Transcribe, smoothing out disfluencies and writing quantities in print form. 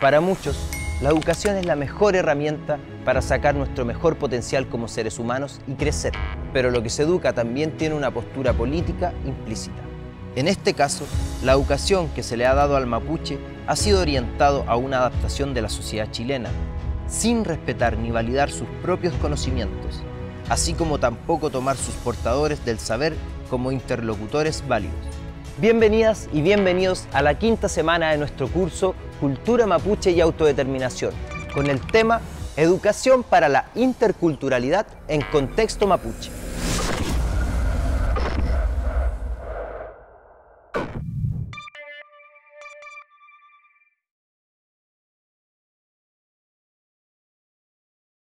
Para muchos, la educación es la mejor herramienta para sacar nuestro mejor potencial como seres humanos y crecer. Pero lo que se educa también tiene una postura política implícita. En este caso, la educación que se le ha dado al mapuche ha sido orientado a una adaptación de la sociedad chilena, sin respetar ni validar sus propios conocimientos, así como tampoco tomar sus portadores del saber como interlocutores válidos. Bienvenidas y bienvenidos a la quinta semana de nuestro curso Cultura mapuche y autodeterminación, con el tema Educación para la interculturalidad en contexto mapuche.